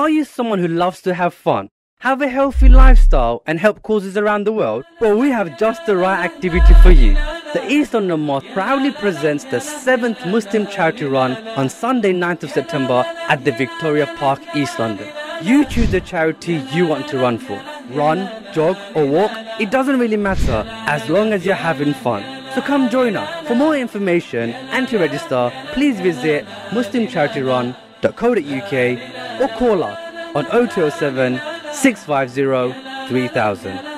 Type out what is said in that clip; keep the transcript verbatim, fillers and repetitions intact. Are you someone who loves to have fun, have a healthy lifestyle and help causes around the world? Well, we have just the right activity for you. The East London Mosque proudly presents the seventh Muslim Charity Run on Sunday ninth of September at the Victoria Park, East London. You choose the charity you want to run for. Run, jog or walk, it doesn't really matter as long as you're having fun. So come join us. For more information and to register, please visit muslim charity run dot co dot uk or call us on oh two oh seven, six five zero, three thousand.